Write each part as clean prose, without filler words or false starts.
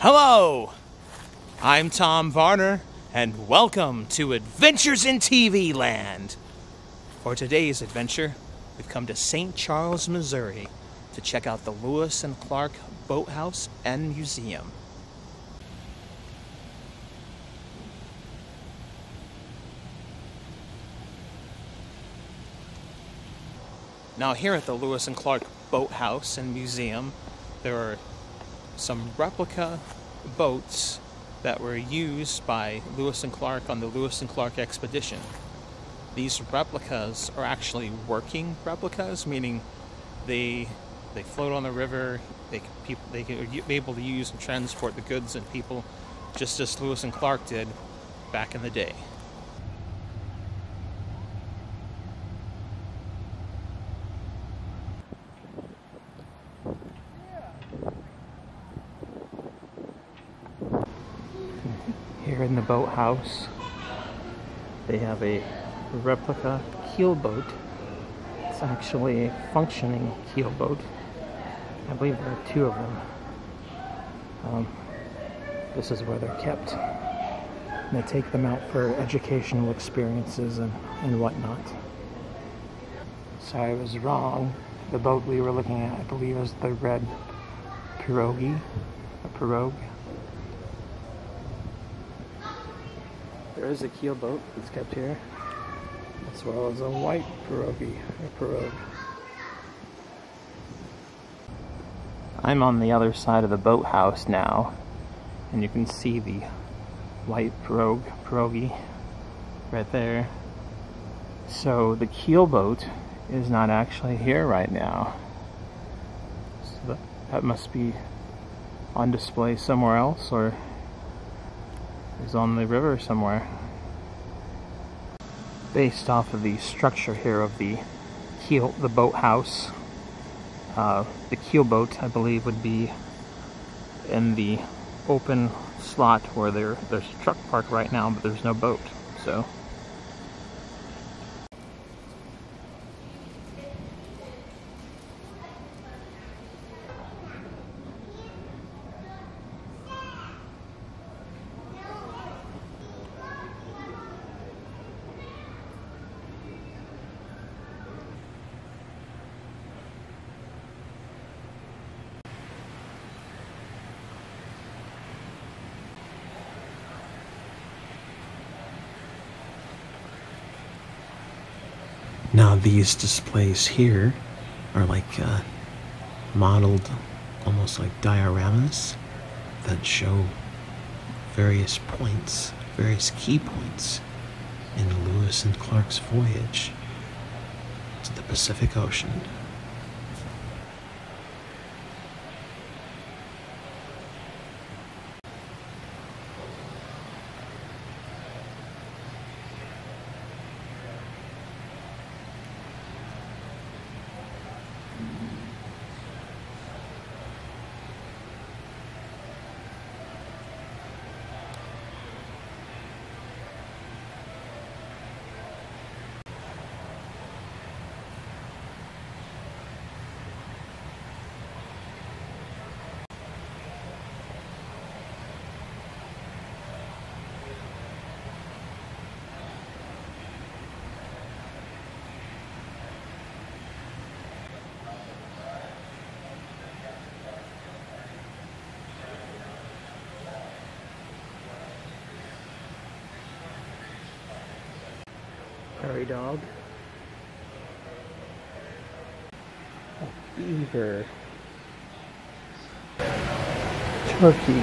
Hello, I'm Tom Varner, and welcome to Adventures in TV-Land. For today's adventure, we've come to St. Charles, Missouri, to check out the Lewis and Clark Boathouse and Museum. Now, here at the Lewis and Clark Boathouse and Museum, there are some replica boats that were used by Lewis and Clark on the Lewis and Clark Expedition. These replicas are actually working replicas, meaning they float on the river, they are able to use and transport the goods and people just as Lewis and Clark did back in the day. Here in the boathouse, they have a replica keelboat. It's actually a functioning keelboat. I believe there are two of them. This is where they're kept. And they take them out for educational experiences and whatnot. Sorry, I was wrong. The boat we were looking at, I believe, is the red pirogue, a pirogue. There is a keelboat that's kept here, as well as a white pirogue. I'm on the other side of the boathouse now, and you can see the white pirogue right there. So the keelboat is not actually here right now. So that must be on display somewhere else, or is on the river somewhere. Based off of the structure here of the boathouse, the keelboat, I believe, would be in the open slot where there's a truck parked right now, but there's no boat, so. Now these displays here are like modeled almost like dioramas that show various points, various key points in Lewis and Clark's voyage to the Pacific Ocean. Prairie dog, a beaver, turkey,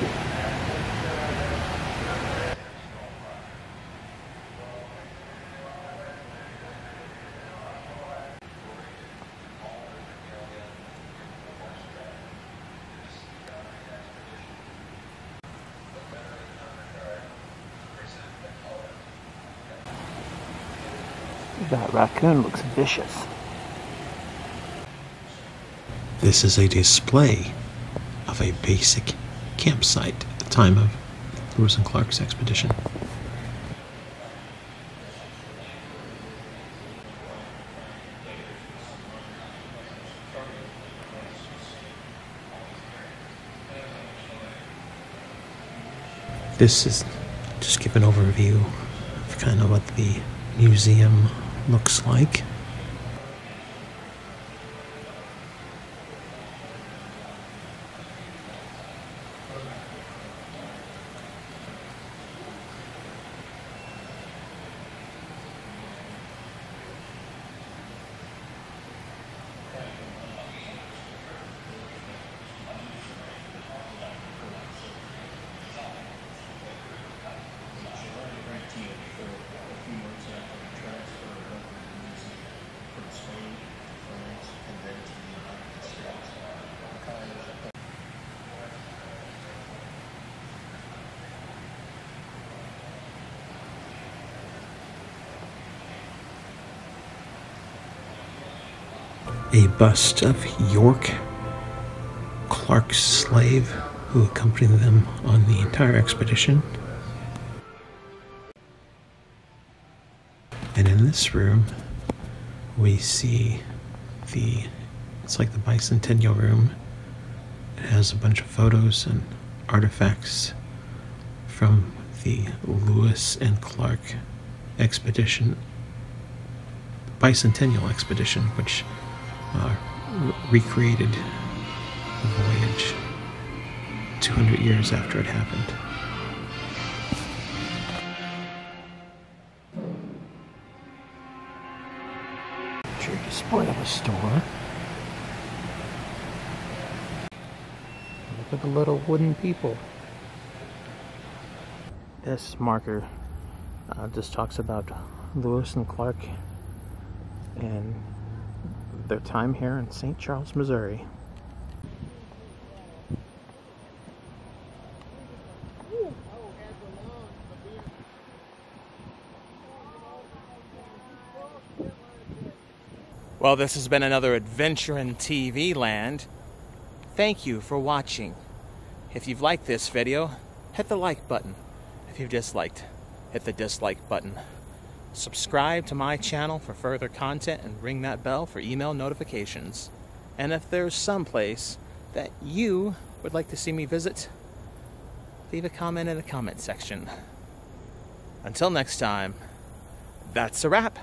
that raccoon looks vicious. This is a display of a basic campsite at the time of Lewis and Clark's expedition. This is just give an overview of kind of what the museum looks like. A bust of York, Clark's slave, who accompanied them on the entire expedition. And in this room, we see it's like the bicentennial room. It has a bunch of photos and artifacts from the Lewis and Clark expedition, the bicentennial expedition, which recreated the voyage 200 years after it happened. Your display of a store. Look at the little wooden people. This marker just talks about Lewis and Clark and their time here in St. Charles, Missouri. Well, this has been another Adventure in TV-Land. Thank you for watching. If you've liked this video, hit the like button. If you've disliked, hit the dislike button. Subscribe to my channel for further content and ring that bell for email notifications. And if there's some place that you would like to see me visit, leave a comment in the comment section. Until next time, that's a wrap.